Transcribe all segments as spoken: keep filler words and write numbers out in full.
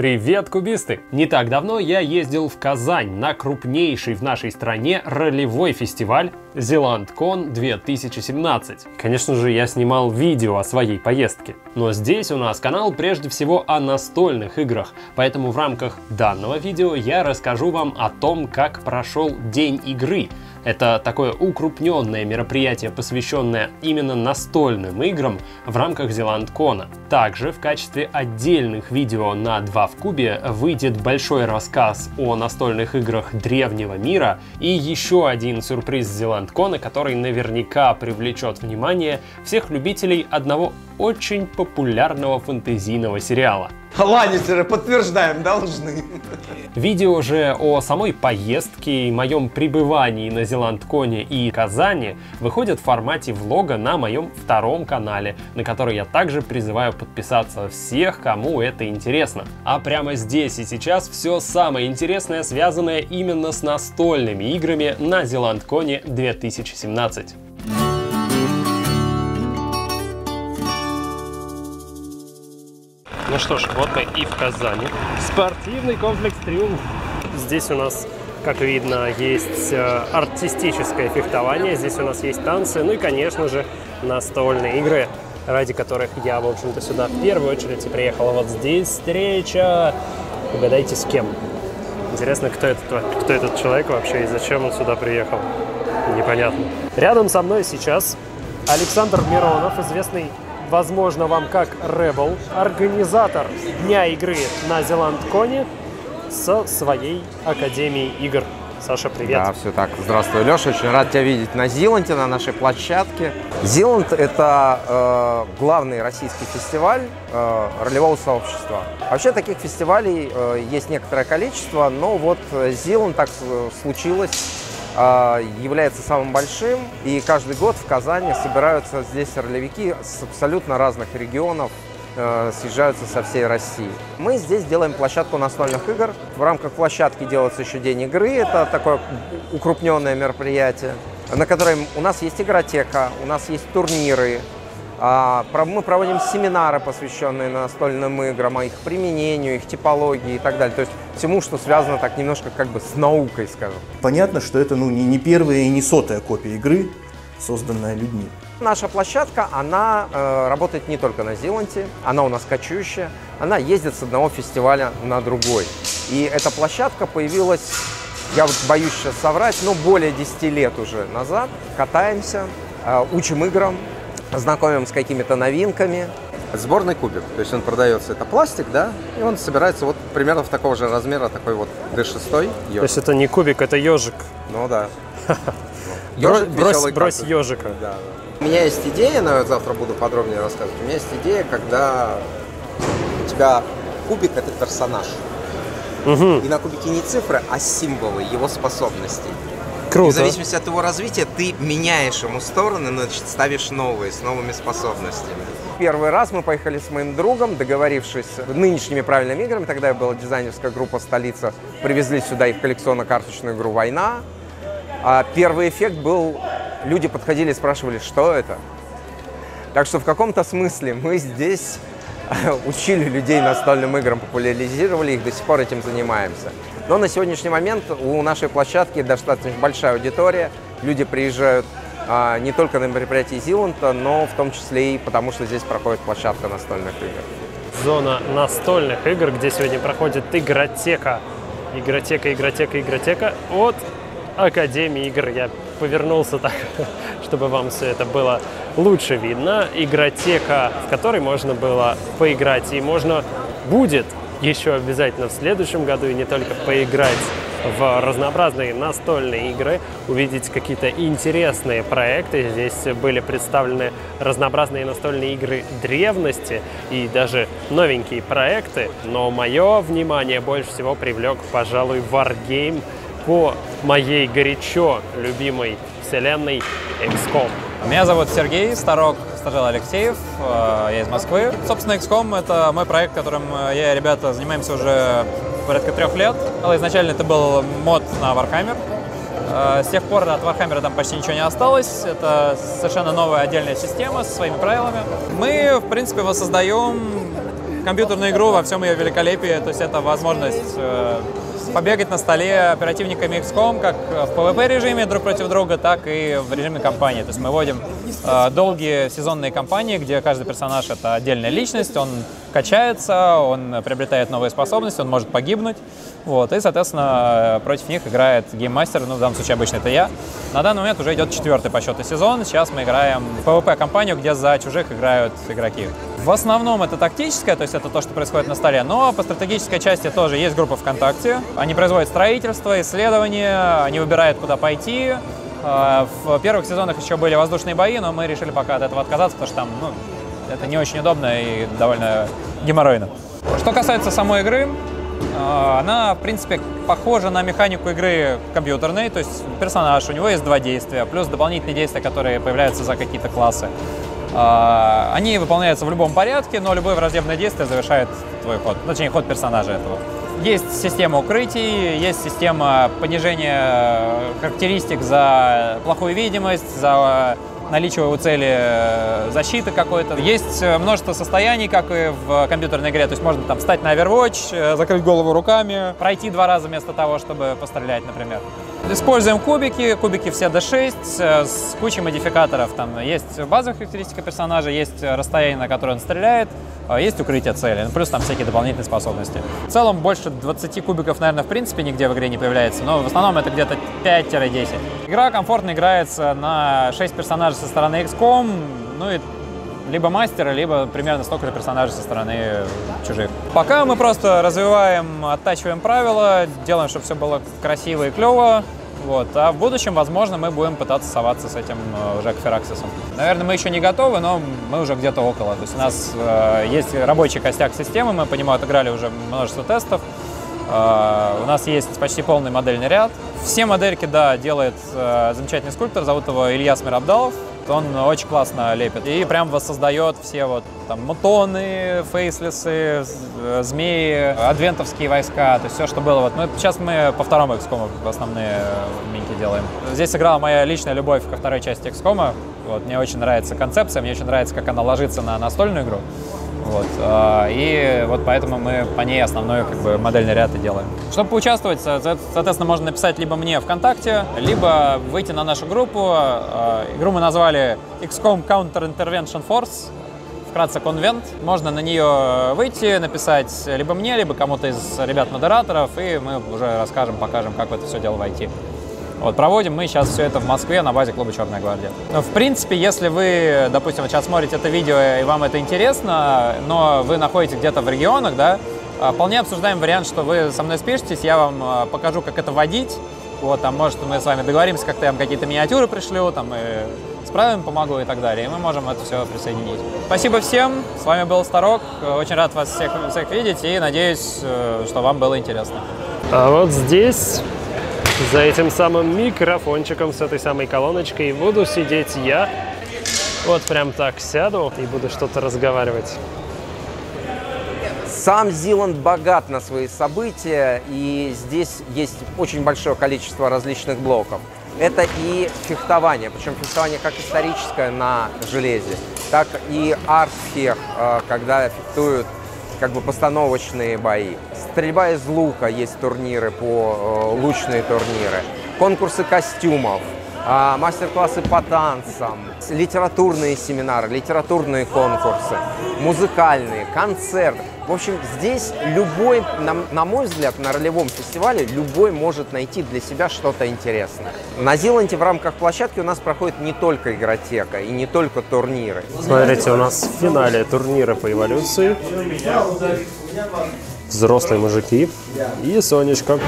Привет, кубисты! Не так давно я ездил в Казань на крупнейший в нашей стране ролевой фестиваль Зиланткон две тысячи семнадцать. Конечно же, я снимал видео о своей поездке. Но здесь у нас канал прежде всего о настольных играх, поэтому в рамках данного видео я расскажу вам о том, как прошел День игры. Это такое укрупненное мероприятие, посвященное именно настольным играм в рамках Зиланткона. Также в качестве отдельных видео на «Два в Кубе» выйдет большой рассказ о настольных играх древнего мира и еще один сюрприз Зиланткона, который наверняка привлечет внимание всех любителей одного очень популярного фэнтезийного сериала. Ланнистеры, подтверждаем, должны. Видео же о самой поездке и моем пребывании на Зилантконе и Казани выходят в формате влога на моем втором канале, на который я также призываю подписаться всех, кому это интересно. А прямо здесь и сейчас все самое интересное, связанное именно с настольными играми на Зилантконе две тысячи семнадцать. Ну что ж, вот мы и в Казани. Спортивный комплекс «Триумф». Здесь у нас, как видно, есть артистическое фехтование, здесь у нас есть танцы, ну и, конечно же, настольные игры, ради которых я, в общем-то, сюда в первую очередь и приехал. Вот здесь встреча. Угадайте, с кем? Интересно, кто этот, кто этот человек вообще и зачем он сюда приехал? Непонятно. Рядом со мной сейчас Александр Миронов, известный, возможно, вам как Rebel, организатор Дня игры на Зилантконе со своей Академией игр. Саша, привет. Да, все так. Здравствуй, Леша. Очень рад тебя видеть на Зиланте, на нашей площадке. Зиланд – это э, главный российский фестиваль э, ролевого сообщества. Вообще таких фестивалей э, есть некоторое количество, но вот Зиланд, так случилось, является самым большим, и каждый год в Казани собираются здесь ролевики с абсолютно разных регионов, съезжаются со всей России. Мы здесь делаем площадку настольных игр. В рамках площадки делается еще День игры, это такое укрупненное мероприятие, на котором у нас есть игротека, у нас есть турниры. Мы проводим семинары, посвященные настольным играм, их применению, их типологии и так далее. То есть всему, что связано так немножко как бы с наукой, скажем. Понятно, что это ну, не первая и не сотая копия игры, созданная людьми. Наша площадка, она э, работает не только на Зиланте, она у нас кочующая, она ездит с одного фестиваля на другой. И эта площадка появилась, я вот боюсь сейчас соврать, но более десяти лет уже назад. Катаемся, э, учим играм, знакомим с какими-то новинками. Сборный кубик, то есть он продается, это пластик, да, и он собирается вот примерно в такого же размера, такой вот дэ шесть. То есть это не кубик, это ежик. Ну да. Брось ежика. У меня есть идея, но я завтра буду подробнее рассказывать. У меня есть идея, когда у тебя кубик – это персонаж. И на кубике не цифры, а символы его способностей. Круто. В зависимости от его развития ты меняешь ему стороны, значит, ставишь новые, с новыми способностями. Первый раз мы поехали с моим другом, договорившись нынешними правильными играми, тогда была дизайнерская группа «Столица», привезли сюда их коллекционно-карточную игру «Война». А первый эффект был, люди подходили и спрашивали, что это. Так что в каком-то смысле мы здесь учили людей настольным играм, популяризировали их, до сих пор этим занимаемся. Но на сегодняшний момент у нашей площадки достаточно большая аудитория. Люди приезжают а, не только на мероприятия Зиланта, но в том числе и потому, что здесь проходит площадка настольных игр. Зона настольных игр, где сегодня проходит игротека. Игротека, игротека, игротека от Академии игр. Я повернулся так, чтобы вам все это было лучше видно. Игротека, в которой можно было поиграть, и можно будет еще обязательно в следующем году, и не только поиграть в разнообразные настольные игры, увидеть какие-то интересные проекты. Здесь были представлены разнообразные настольные игры древности и даже новенькие проекты. Но мое внимание больше всего привлек, пожалуй, Wargame по моей горячо любимой вселенной икс ком. Меня зовут Сергей, Старок, Сергей Алексеев, я из Москвы. Собственно, икс ком — это мой проект, которым я и ребята занимаемся уже порядка трех лет. Изначально это был мод на Warhammer. С тех пор от Warhammer там почти ничего не осталось. Это совершенно новая отдельная система со своими правилами. Мы, в принципе, воссоздаем компьютерную игру во всем ее великолепии, то есть это возможность э, побегать на столе оперативниками икс ком как в пи ви пи режиме друг против друга, так и в режиме кампании. То есть мы вводим э, долгие сезонные кампании, где каждый персонаж — это отдельная личность, он качается, он приобретает новые способности, он может погибнуть. Вот, и, соответственно, против них играет гейммастер, ну, в данном случае обычно это я. На данный момент уже идет четвертый по счету сезон, сейчас мы играем в пи ви пи-компанию, где за чужих играют игроки. В основном это тактическое, то есть это то, что происходит на столе, но по стратегической части тоже есть группа ВКонтакте. Они производят строительство, исследования, они выбирают, куда пойти. В первых сезонах еще были воздушные бои, но мы решили пока от этого отказаться, потому что там, ну, это не очень удобно и довольно геморройно. Что касается самой игры, она, в принципе, похожа на механику игры компьютерной, то есть персонаж, у него есть два действия, плюс дополнительные действия, которые появляются за какие-то классы. Они выполняются в любом порядке, но любое враждебное действие завершает твой ход, точнее, ход персонажа этого. Есть система укрытий, есть система понижения характеристик за плохую видимость, за наличие у цели защиты какой-то. Есть множество состояний, как и в компьютерной игре. То есть можно там встать на Overwatch, закрыть голову руками, пройти два раза вместо того, чтобы пострелять, например. Используем кубики. Кубики все дэ шесть с кучей модификаторов. Там есть базовая характеристика персонажа, есть расстояние, на которое он стреляет, есть укрытие цели, плюс там всякие дополнительные способности. В целом больше двадцати кубиков, наверное, в принципе нигде в игре не появляется, но в основном это где-то пять-десять. Игра комфортно играется на шесть персонажей со стороны икс ком, ну и либо мастера, либо примерно столько же персонажей со стороны чужих. Пока мы просто развиваем, оттачиваем правила, делаем, чтобы все было красиво и клево. Вот. А в будущем, возможно, мы будем пытаться соваться с этим уже Кфераксисом. Наверное, мы еще не готовы, но мы уже где-то около. То есть у нас э, есть рабочий костяк системы, мы по нему отыграли уже множество тестов. Э, у нас есть почти полный модельный ряд. Все модельки, да, делает э, замечательный скульптор, зовут его Илья Смир Абдалов. Он очень классно лепит и прям воссоздает все вот там мутоны, фейслесы, змеи, адвентовские войска, то есть все, что было. Вот мы, сейчас мы по второму икс ком основные миньки делаем. Здесь играла моя личная любовь ко второй части икс ком. Вот, мне очень нравится концепция, мне очень нравится, как она ложится на настольную игру. Вот, и вот поэтому мы по ней основной как бы модельный ряд и делаем. Чтобы поучаствовать, соответственно, можно написать либо мне ВКонтакте, либо выйти на нашу группу. Игру мы назвали икс ком Counter Intervention Force, вкратце Конвент. Можно на нее выйти, написать либо мне, либо кому-то из ребят-модераторов, и мы уже расскажем, покажем, как в это все дело войти. Вот, проводим мы сейчас все это в Москве на базе клуба «Черная Гвардия». В принципе, если вы, допустим, сейчас смотрите это видео и вам это интересно, но вы находитесь где-то в регионах, да, вполне обсуждаем вариант, что вы со мной спишетесь, я вам покажу, как это водить. Вот, там, может, мы с вами договоримся, как-то я вам какие-то миниатюры пришлю, там, и с правилами помогу и так далее, и мы можем это все присоединить. Спасибо всем, с вами был Старок, очень рад вас всех, всех видеть и надеюсь, что вам было интересно. А вот здесь... За этим самым микрофончиком с этой самой колоночкой буду сидеть я. Вот прям так сяду и буду что-то разговаривать. Сам Зиланд богат на свои события, и здесь есть очень большое количество различных блоков. Это и фехтование, причем фехтование как историческое на железе, так и арт-фех, когда фехтуют как бы постановочные бои. Стрельба из лука, есть турниры, по э, лучные турниры, конкурсы костюмов, э, мастер-классы по танцам, литературные семинары, литературные конкурсы, музыкальные, концерты. В общем, здесь любой, на, на мой взгляд, на ролевом фестивале любой может найти для себя что-то интересное. На Зиланте в рамках площадки у нас проходит не только игротека и не только турниры. Смотрите, у нас в финале турнира по эволюции. Взрослые мужики и Сонечка.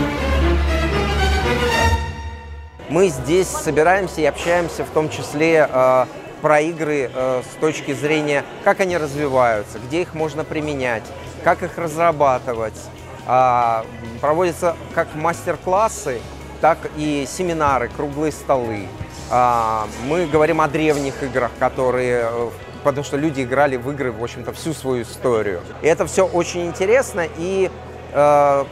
Мы здесь собираемся и общаемся в том числе э, про игры э, с точки зрения, как они развиваются, где их можно применять, как их разрабатывать. Э, проводятся как мастер-классы, так и семинары, круглые столы. Э, мы говорим о древних играх, которые... потому что люди играли в игры, в общем-то, всю свою историю. И это все очень интересно, и, э,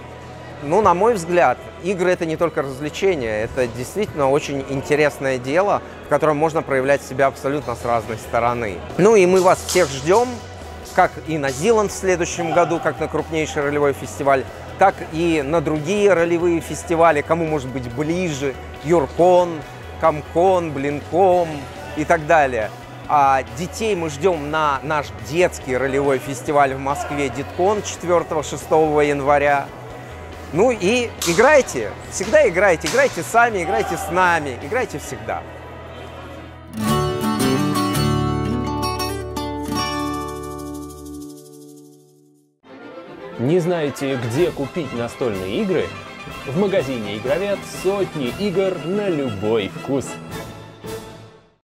ну, на мой взгляд, игры — это не только развлечение, это действительно очень интересное дело, в котором можно проявлять себя абсолютно с разной стороны. Ну и мы вас всех ждем. как и на Зиланд в следующем году, как на крупнейший ролевой фестиваль, так и на другие ролевые фестивали, кому может быть ближе, Юркон, Камкон, Блинком и так далее. А детей мы ждем на наш детский ролевой фестиваль в Москве Диткон четвёртого-шестого января. Ну и играйте, всегда играйте, играйте сами, играйте с нами, играйте всегда. Не знаете, где купить настольные игры? В магазине ИгроВед сотни игр на любой вкус.